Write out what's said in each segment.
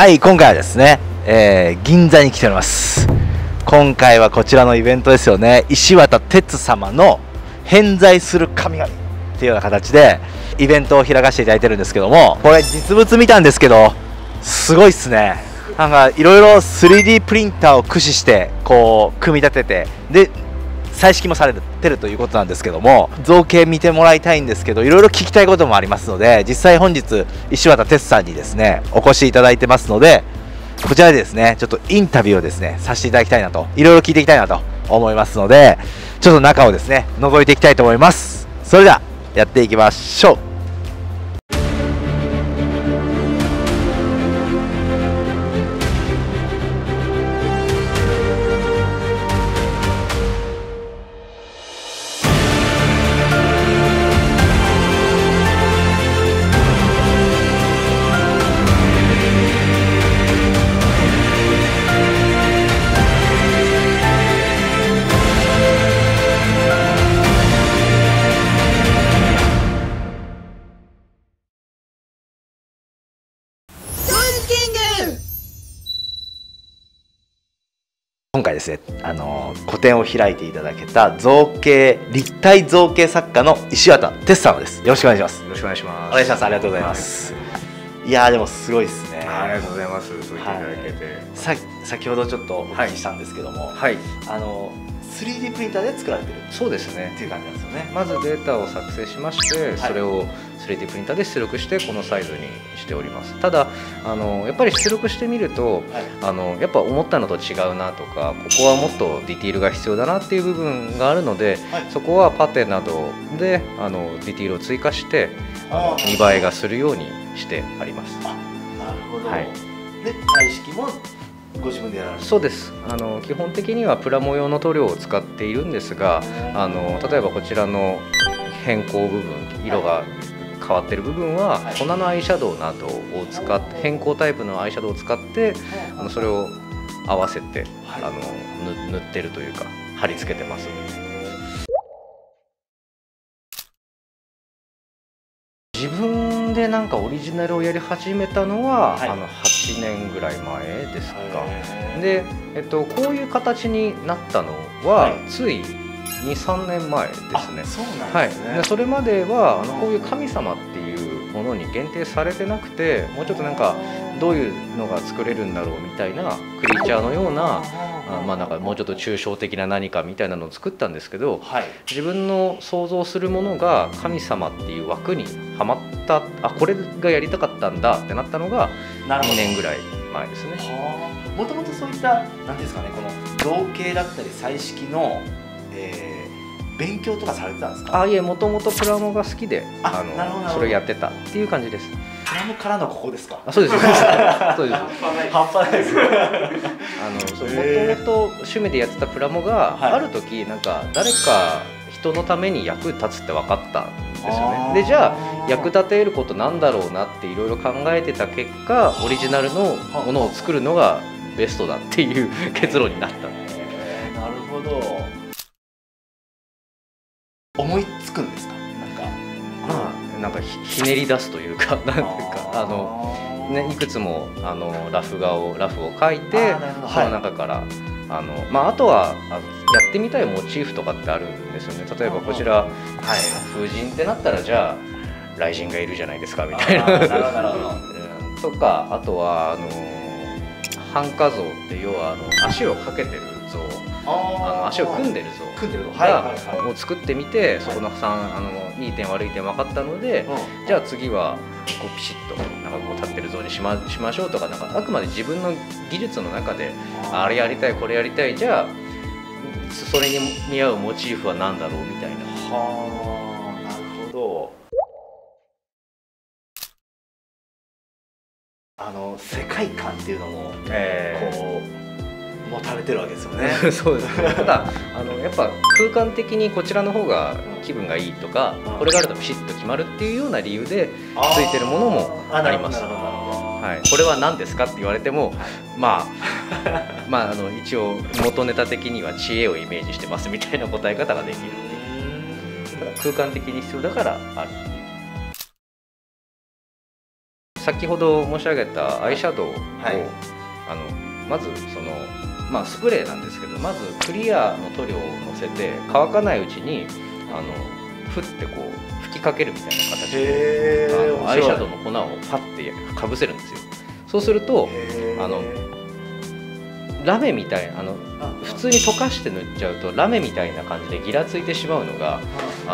はい、今回はですね、銀座に来ております。今回はこちらのイベントですよね。石渡哲様の偏在する神々っていうような形でイベントを開かせていただいてるんですけども、これ実物見たんですけど、すごいっすね。なんかいろいろ 3D プリンターを駆使してこう組み立てて、で彩色もされてるということなんですけども、造形見てもらいたいんですけど、いろいろ聞きたいこともありますので、実際本日石渡哲さんにですねお越しいただいてますので、こちらでですねちょっとインタビューをですねさせていただきたいなと、いろいろ聞いていきたいなと思いますので、ちょっと中をですね覗いていきたいと思います。それではやっていきましょう。今回ですね、個展を開いていただけた立体造形作家の石渡哲さんです。よろしくお願いします。よろしくお願いします。お願いします。ありがとうございます。いやーでもすごいですね。ありがとうございます。そう言っていただけて、先ほどちょっとお聞きしたんですけども、はい、3D プリンターで作られてる。そうですね。っていう感じなんですよね。まずデータを作成しまして、それを 3D プリンターで出力してこのサイズにしております。ただやっぱり出力してみると、やっぱ思ったのと違うなとか、ここはもっとディティールが必要だなっていう部分があるので、そこはパテなどでディティールを追加して見栄えがするようにしてあります。あ、なるほど。はい。で、彩色もご自分でやられる。そうです。基本的にはプラモ用の塗料を使っているんですが、例えばこちらの変更部分、色が変わってる部分は粉のアイシャドウなどを使って、変更タイプのアイシャドウを使ってそれを合わせて塗ってるというか貼り付けてます。自分でなんかオリジナルをやり始めたのは、8年ぐらい前ですか。で、こういう形になったのは、つい2、3年前ですね。そうなんですね。はい。で、それまではこういう神様っていうものに限定されてなくて、もうちょっとなんかどういうのが作れるんだろうみたいな、クリーチャーのような、まあなんかもうちょっと抽象的な何かみたいなのを作ったんですけど、自分の想像するものが神様っていう枠にはまった、あ、これがやりたかったんだってなったのが2年ぐらい前ですね。もともとそういった何ですかね、この造形だったり彩色の、勉強とかされてたんですか？あ、いえ、もともとプラモが好きで、それをやってたっていう感じです。プラモからのここですか？あ、そうです。そうです。半端ないです。もともと趣味でやってたプラモがある時、なんか誰か人のために役立つって分かったんですよね。で、じゃあ役立てることなんだろうなっていろいろ考えてた結果、オリジナルのものを作るのがベストだっていう結論になった。なるほど。思いつくんですか？なんかひねり出すというか、いくつもラフを描いて、その中からあとはやってみたいモチーフとかってあるんですよね。例えばこちら風神ってなったら、じゃあ雷神がいるじゃないですかみたいなとか、あとは半跏像って、要は足をかけてる像、足を組んでる像を作ってみて、そこのいい点悪い点分かったので、じゃあ次はこうピシッとなんかこう立ってる像にしましょうとか、なんかあくまで自分の技術の中で、あれやりたいこれやりたい、じゃあそれに見合うモチーフは何だろうみたいな。はあ、なるほど。世界観っていうのもこう持たれてるわけですよね。そうですね。ただやっぱ空間的にこちらの方が気分がいいとか、これがあるとピシッと決まるっていうような理由でついてるものもあります。はい。これは何ですかって言われても、まあ一応元ネタ的には知恵をイメージしてますみたいな答え方ができるので、空間的に必要だからある。先ほど申し上げたアイシャドウを、はい、まずその、まあ、スプレーなんですけど、まずクリアの塗料をのせて乾かないうちにふってこう吹きかけるみたいな形でアイシャドウの粉をパッてかぶせるんですよ。そうするとラメみたいな普通に溶かして塗っちゃうとラメみたいな感じでギラついてしまうのがこ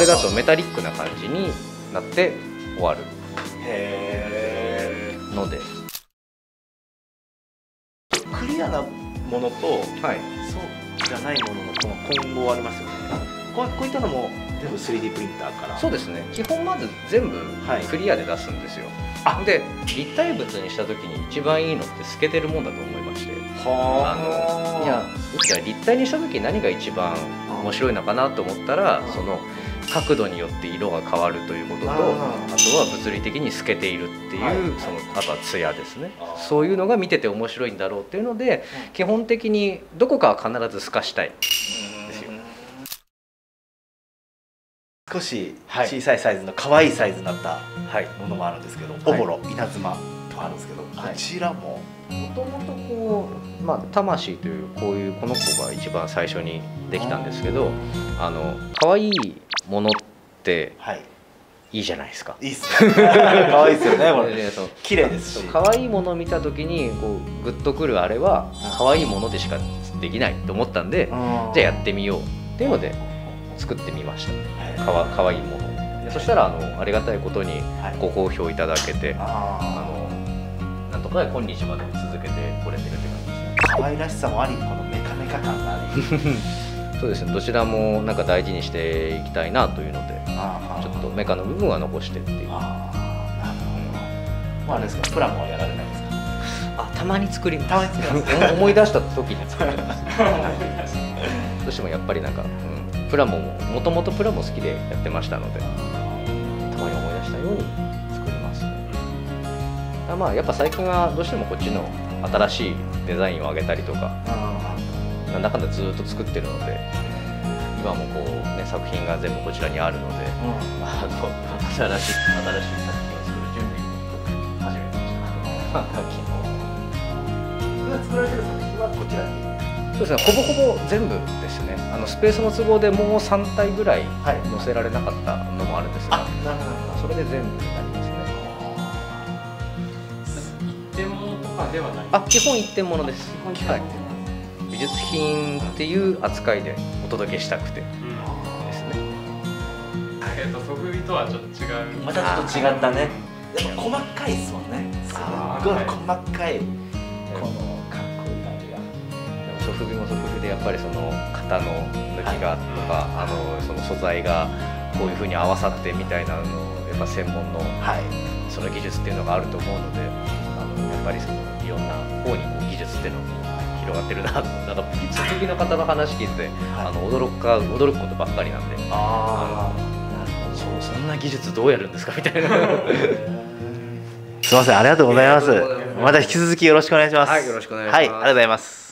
れだとメタリックな感じになって終わるので、クリアなものと、はい、そうじゃないもののこの混合ありますよね。こういったのも全部 3D プリンターから。そうですね、基本まず全部クリアで出すんですよ、はい、で立体物にした時に一番いいのって透けてるもんだと思いまして、いや立体にした時何が一番面白いのかなと思ったら、その角度によって色が変わるということと、あとは物理的に透けているっていう、はい、そのあとはツヤですね、そういうのが見てて面白いんだろうっていうので、うん、基本的にどこかは必ず透かしたい。少し小さいサイズの可愛いサイズになったものもあるんですけど、おぼろ、稲妻とかあるんですけど、こちらももともとこう、まあ、魂というこういうこの子が一番最初にできたんですけど、可愛いものっていいじゃないですか。いいっすね、可愛いですよね、これね、綺麗ですし、可愛いものを見た時にこうグッとくるあれは可愛いものでしかできないと思ったんで、じゃあやってみようっていうので作ってみました。可愛いもので、そしたらありがたいことにご好評いただけて、なんとか今日まで続けてこれてるって感じですね。可愛らしさもあり、このメカメカ感がありそうですね、どちらもなんか大事にしていきたいなというので、ちょっとメカの部分は残してっていう。なるほど。まああれですか、プラモはやられないですか？あ、たまに作ります。たまに作ります。思い出した時に作ります。どうしてもやっぱりなんか、プラモももともとプラモ好きでやってましたので、たまに思い出したように作ります。まあやっぱ最近はどうしてもこっちの新しいデザインを上げたりとか。なんだかんだずっと作ってるので、今もこうね作品が全部こちらにあるので、新しい作品を作る準備を始めました。昨日。作られてる作品はこちらに。そうですね、ほぼほぼ全部ですね。スペースの都合でもう3体ぐらい載せられなかったのもあるんですが、それで全部になりますね。一点物とかではない。基本一点物です。美術品っていう扱いでお届けしたくてですね。そぐりとはちょっと違う。またちょっと違ったね。やっぱ細かいですもんね。すごい細かい。このかっこいい感じが。でもそぐりもそぐりでやっぱりその型の抜きがとか、その素材がこういう風に合わさってみたいなのをやっぱ専門のその技術っていうのがあると思うので、やっぱりそのいろんな方にこう技術っていうのを広がってるなと。なんか卒業の方の話聞いて、驚くことばっかりなんで、そんな技術どうやるんですかみたいな。すみません、ありがとうございます。また引き続きよろしくお願いします。はい、よろしくお願いします。はい、ありがとうございます。